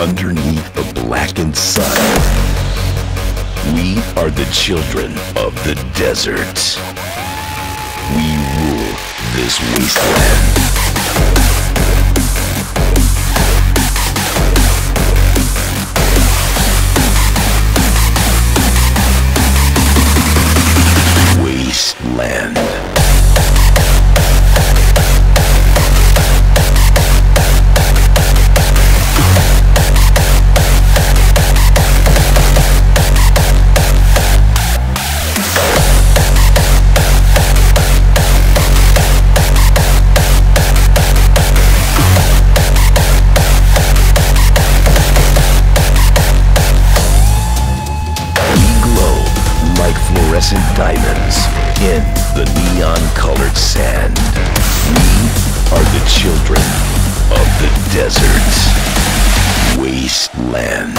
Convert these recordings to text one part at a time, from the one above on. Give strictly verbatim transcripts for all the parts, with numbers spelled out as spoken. underneath the blackened sun. We are the children of the desert. We rule this wasteland. Diamonds in the neon-colored sand. We are the children of the desert wasteland.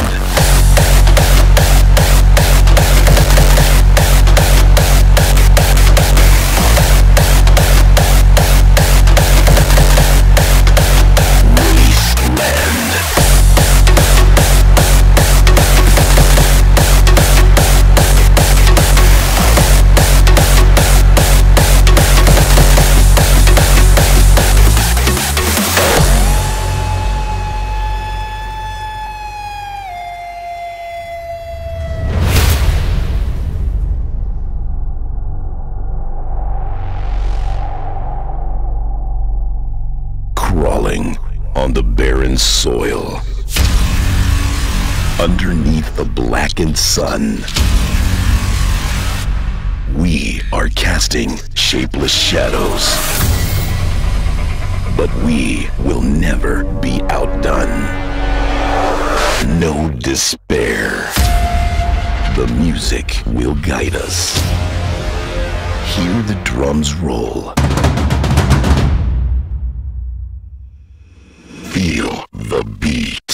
Crawling on the barren soil, underneath the blackened sun, we are casting shapeless shadows. But we will never be outdone. No despair. The music will guide us. Hear the drums roll. Feel the beat.